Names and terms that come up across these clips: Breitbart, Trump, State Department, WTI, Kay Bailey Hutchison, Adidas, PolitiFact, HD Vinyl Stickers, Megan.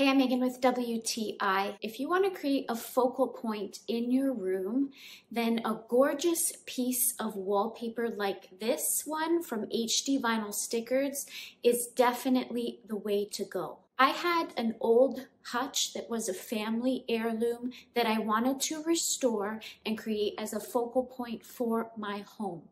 Hey, I'm Megan with WTI. If you want to create a focal point in your room, then a gorgeous piece of wallpaper like this one from HD Vinyl Stickers is definitely the way to go. I had an old hutch that was a family heirloom that I wanted to restore and create as a focal point for my home.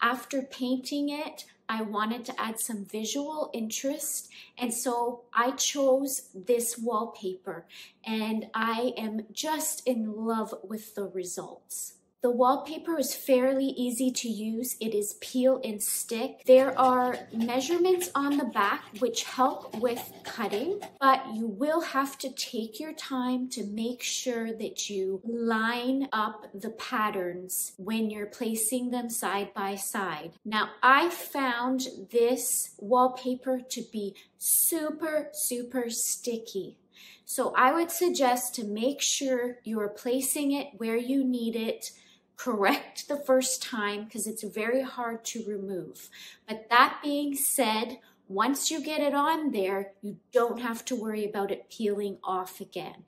After painting it, I wanted to add some visual interest, and so I chose this wallpaper, and I am just in love with the results. The wallpaper is fairly easy to use. It is peel and stick. There are measurements on the back which help with cutting, but you will have to take your time to make sure that you line up the patterns when you're placing them side by side. Now, I found this wallpaper to be super sticky. So I would suggest to make sure you're placing it where you need it correct the first time, because it's very hard to remove. But that being said, once you get it on there, you don't have to worry about it peeling off again.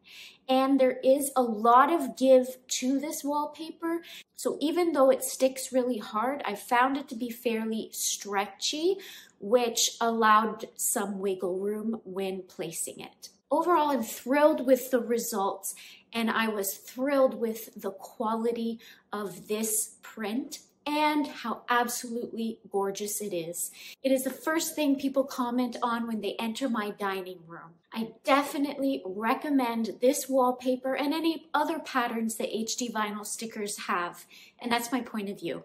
And there is a lot of give to this wallpaper. So even though it sticks really hard, I found it to be fairly stretchy, which allowed some wiggle room when placing it. Overall, I'm thrilled with the results, and I was thrilled with the quality of this print and how absolutely gorgeous it is. It is the first thing people comment on when they enter my dining room. I definitely recommend this wallpaper and any other patterns that HD Vinyl Stickers have, and that's my point of view.